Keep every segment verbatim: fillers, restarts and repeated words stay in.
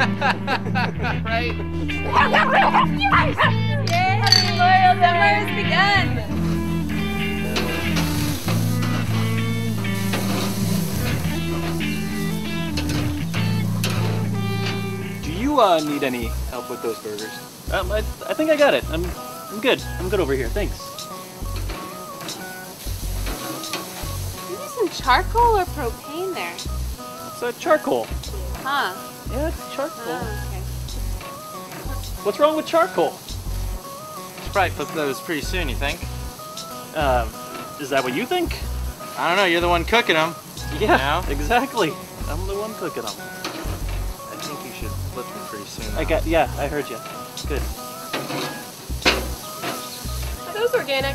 Right? Yay! Summer has begun! Uh, need any help with those burgers? Um, I, I think I got it. I'm, I'm good. I'm good over here. Thanks. You need some charcoal or propane there? It's uh, charcoal. Huh? Yeah, it's charcoal. Oh, okay. What's wrong with charcoal? It's probably cook those pretty soon, you think? Um, is that what you think? I don't know. You're the one cooking them. Yeah, you know? Exactly. I'm the one cooking them. Pretty soon. I got, yeah, I heard you. Good. Are those organic?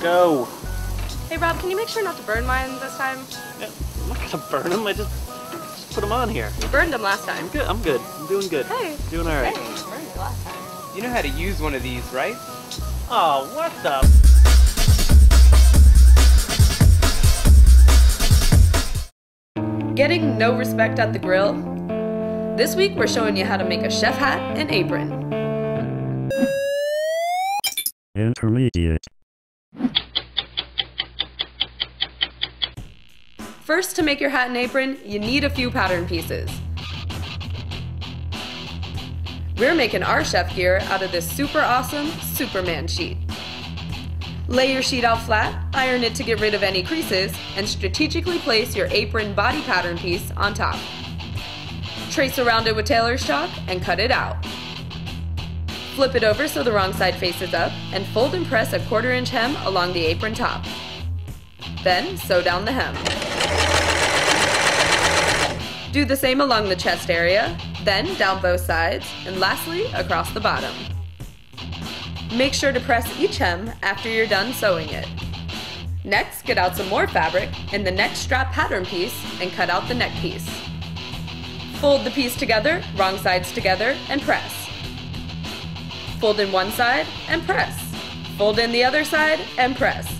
Go. Hey Rob, can you make sure not to burn mine this time? Yeah, I'm not gonna burn them. I just, just put them on here. You burned them last time. I'm good. I'm good. I'm doing good. Hey. Doing all right. Hey, you burned it last time. You know how to use one of these, right? Oh, what the. Getting no respect at the grill? This week we're showing you how to make a chef hat and apron. Intermediate. First, to make your hat and apron, you need a few pattern pieces. We're making our chef gear out of this super awesome Superman sheet. Lay your sheet out flat, iron it to get rid of any creases, and strategically place your apron body pattern piece on top. Trace around it with tailor's chalk and cut it out. Flip it over so the wrong side faces up, and fold and press a quarter inch hem along the apron top. Then sew down the hem. Do the same along the chest area, then down both sides, and lastly across the bottom. Make sure to press each hem after you're done sewing it. Next, get out some more fabric and the next strap pattern piece and cut out the neck piece. Fold the piece together, wrong sides together, and press. Fold in one side and press. Fold in the other side and press.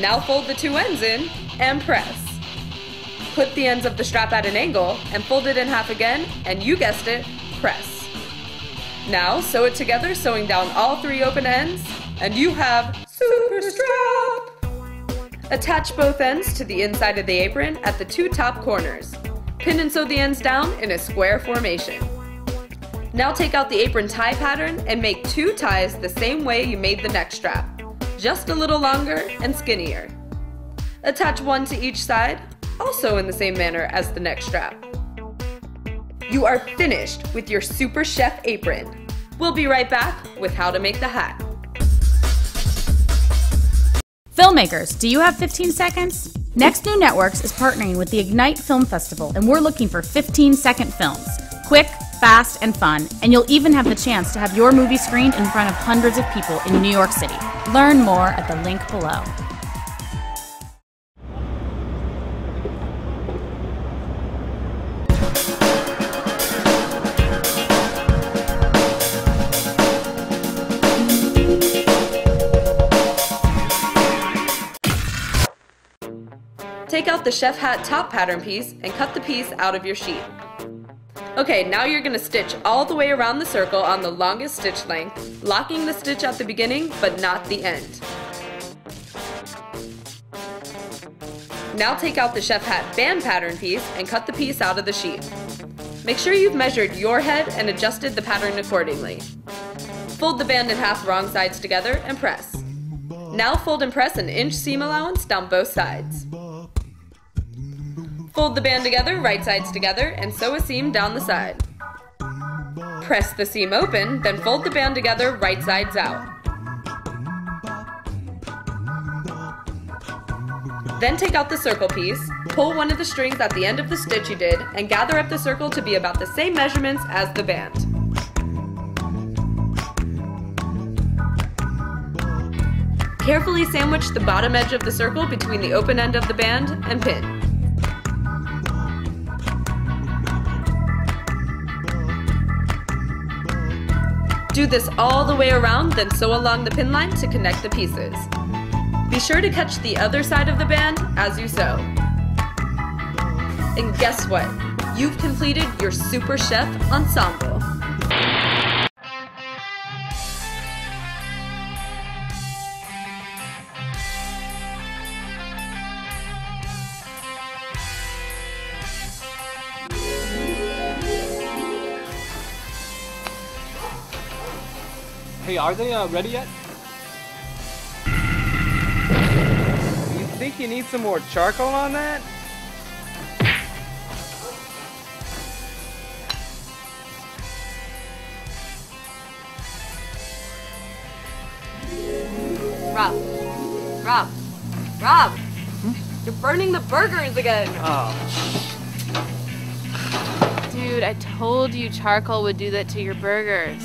Now fold the two ends in and press. Put the ends of the strap at an angle and fold it in half again, and you guessed it, press. Now sew it together, sewing down all three open ends, and you have super strap! Attach both ends to the inside of the apron at the two top corners. Pin and sew the ends down in a square formation. Now take out the apron tie pattern and make two ties the same way you made the neck strap, just a little longer and skinnier. Attach one to each side, also in the same manner as the neck strap. You are finished with your super chef apron. We'll be right back with how to make the hat. Filmmakers, do you have fifteen seconds? Next New Networks is partnering with the Ignite Film Festival, and we're looking for fifteen second films. Quick, fast, and fun, and you'll even have the chance to have your movie screened in front of hundreds of people in New York City. Learn more at the link below. Take out the chef hat top pattern piece and cut the piece out of your sheet. Okay, now you're going to stitch all the way around the circle on the longest stitch length, locking the stitch at the beginning but not the end. Now take out the chef hat band pattern piece and cut the piece out of the sheet. Make sure you've measured your head and adjusted the pattern accordingly. Fold the band in half wrong sides together and press. Now fold and press an inch seam allowance down both sides. Fold the band together, right sides together, and sew a seam down the side. Press the seam open, then fold the band together, right sides out. Then take out the circle piece, pull one of the strings at the end of the stitch you did, and gather up the circle to be about the same measurements as the band. Carefully sandwich the bottom edge of the circle between the open end of the band and pin. Do this all the way around, then sew along the pin line to connect the pieces. Be sure to catch the other side of the band as you sew. And guess what? You've completed your Super Chef Ensemble. Hey, are they uh, ready yet? You think you need some more charcoal on that? Rob, Rob, Rob, hmm? You're burning the burgers again. Oh. Dude, I told you charcoal would do that to your burgers.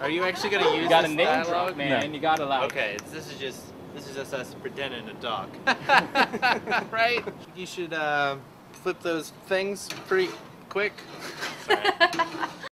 Are you actually gonna use you got this a name dialogue, drop, man? No. You gotta allow. Okay, it's, this is just this is just us pretending to talk, right? You should uh, flip those things pretty quick. Sorry.